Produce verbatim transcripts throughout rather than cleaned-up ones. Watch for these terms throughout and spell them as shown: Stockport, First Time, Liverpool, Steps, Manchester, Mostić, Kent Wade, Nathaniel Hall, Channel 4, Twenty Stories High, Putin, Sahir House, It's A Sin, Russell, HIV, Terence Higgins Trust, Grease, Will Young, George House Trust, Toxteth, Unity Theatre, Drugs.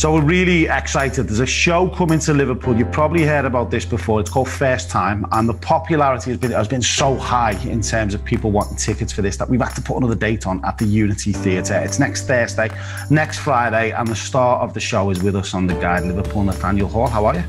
So we're really excited. There's a show coming to Liverpool. You've probably heard about this before. It's called First Time. And the popularity has been, has been so high in terms of people wanting tickets for this that we've had to put another date on at the Unity Theatre. It's next Thursday, next Friday. And the star of the show is with us on The Guide, Liverpool, Nathaniel Hall. How are you?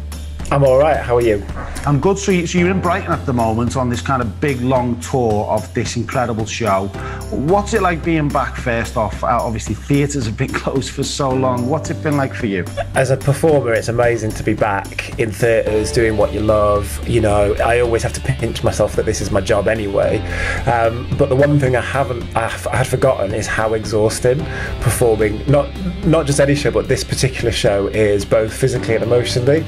I'm all right. How are you? I'm good. So you're in Brighton at the moment on this kind of big, long tour of this incredible show. What's it like being back, first off? Uh, obviously, theatres have been closed for so long. What's it been like for you? As a performer, it's amazing to be back in theatres doing what you love. You know, I always have to pinch myself that this is my job anyway. Um, but the one thing I haven't, I had forgotten is how exhausting performing, not, not just any show, but this particular show is, both physically and emotionally.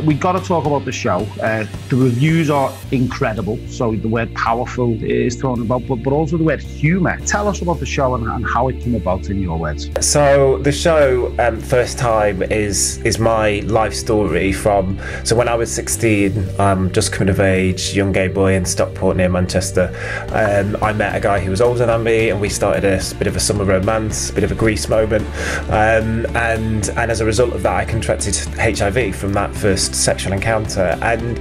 We We've got to talk about the show. Uh, the reviews are incredible, so the word powerful is thrown about, but, but also the word humour. Tell us about the show and, and how it came about in your words. So the show, um, First Time, is is my life story from, so when I was sixteen, um, just coming of age, young gay boy in Stockport near Manchester, um, I met a guy who was older than me and we started a bit of a summer romance, a bit of a Grease moment, um, and, and as a result of that I contracted H I V from that first sexual encounter. And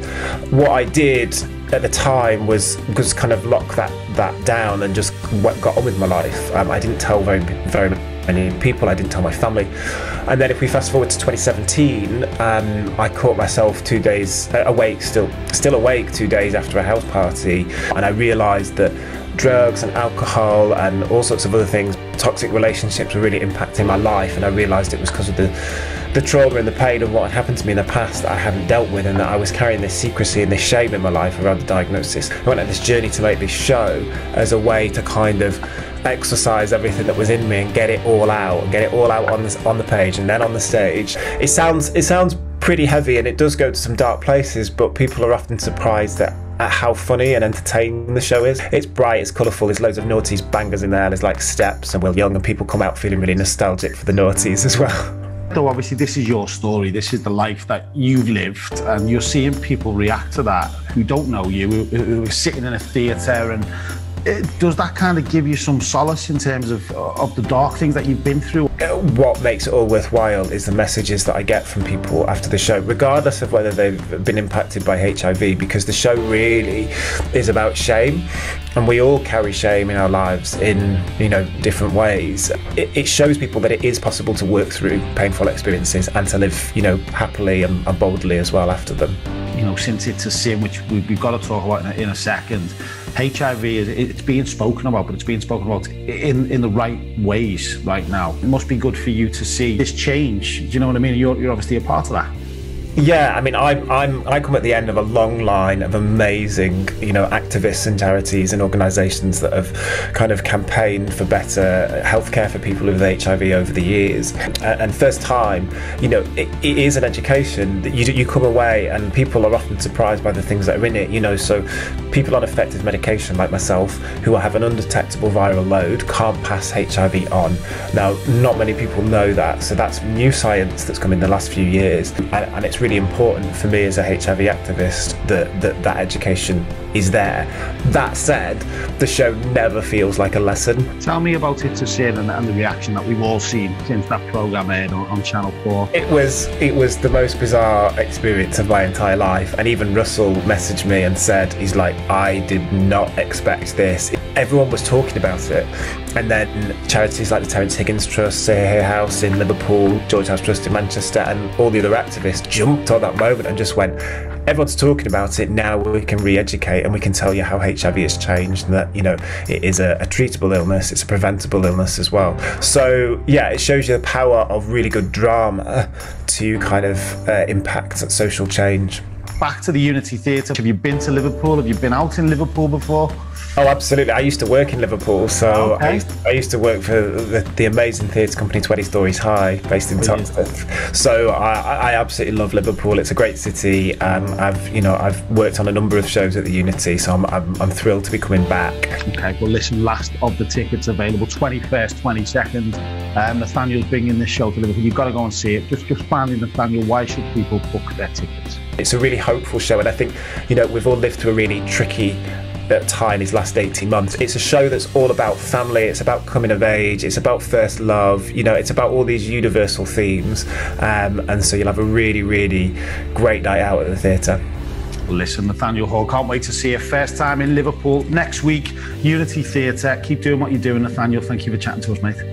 what I did at the time was just kind of lock that that down and just got on with my life. Um, I didn't tell very very many people. I didn't tell my family. And then if we fast forward to twenty seventeen, um, I caught myself two days awake, still still awake two days after a house party, and I realised that drugs and alcohol and all sorts of other things, toxic relationships, were really impacting my life. And I realised it was because of the the trauma and the pain of what had happened to me in the past that I hadn't dealt with, and that I was carrying this secrecy and this shame in my life around the diagnosis. I went on this journey to make this show as a way to kind of exercise everything that was in me and get it all out, and get it all out on, this, on the page and then on the stage. It sounds, it sounds pretty heavy and it does go to some dark places, but people are often surprised that at how funny and entertaining the show is. It's bright, it's colourful, there's loads of noughties bangers in there, there's like Steps and Will Young, and people come out feeling really nostalgic for the noughties as well. So obviously this is your story, this is the life that you've lived, and you're seeing people react to that who don't know you, who, who are sitting in a theatre, and it, does that kind of give you some solace in terms of, of the dark things that you've been through? What makes it all worthwhile is the messages that I get from people after the show, regardless of whether they've been impacted by H I V, because the show really is about shame, and we all carry shame in our lives in, you know, different ways. It, it shows people that it is possible to work through painful experiences and to live, you know, happily and, and boldly as well after them. You know, since It's a Sin, which we've got to talk about in a, in a second, H I V, it's being spoken about, but it's being spoken about in, in the right ways right now. It must be good for you to see this change. Do you know what I mean? You're, you're obviously a part of that. Yeah, I mean, I'm, I'm, I come at the end of a long line of amazing, you know, activists and charities and organisations that have kind of campaigned for better healthcare for people with H I V over the years. And First Time, you know, it, it is an education that you, you come away and people are often surprised by the things that are in it, you know. So people on effective medication like myself, who have an undetectable viral load, can't pass H I V on. Now, not many people know that, so that's new science that's come in the last few years, and, and it's really important for me as a H I V activist that, that that education is there. That said, the show never feels like a lesson. Tell me about It's a Sin and, and the reaction that we've all seen since that programme aired on, on Channel four. It was, it was the most bizarre experience of my entire life, and even Russell messaged me and said, he's like, I did not expect this. Everyone was talking about it, and then charities like the Terence Higgins Trust, Sahir House in Liverpool, George House Trust in Manchester, and all the other activists jumped on that moment and just went, everyone's talking about it, now we can re-educate and we can tell you how H I V has changed, and that, you know, it is a, a treatable illness, it's a preventable illness as well. So yeah, it shows you the power of really good drama to kind of uh, impact social change. Back to the Unity Theatre. Have you been to Liverpool? Have you been out in Liverpool before? Oh, absolutely. I used to work in Liverpool, so okay. I, used to, I used to work for the, the amazing theatre company Twenty Stories High, based in Toxteth. So I, I absolutely love Liverpool. It's a great city. Um, I've, you know, I've worked on a number of shows at the Unity, so I'm, I'm, I'm thrilled to be coming back. Okay, well, listen, last of the tickets available, twenty-first, twenty-second. Um, Nathaniel's bringing this show to Liverpool. You've got to go and see it. Just, just finally, Nathaniel, why should people book their tickets? It's a really hopeful show, and I think, you know, we've all lived through a really tricky bit of time, his last eighteen months. It's a show that's all about family, it's about coming of age, it's about first love, you know, it's about all these universal themes. Um, and so you'll have a really, really great night out at the theatre. Listen, Nathaniel Hall, can't wait to see you. First Time in Liverpool next week, Unity Theatre. Keep doing what you're doing, Nathaniel. Thank you for chatting to us, mate.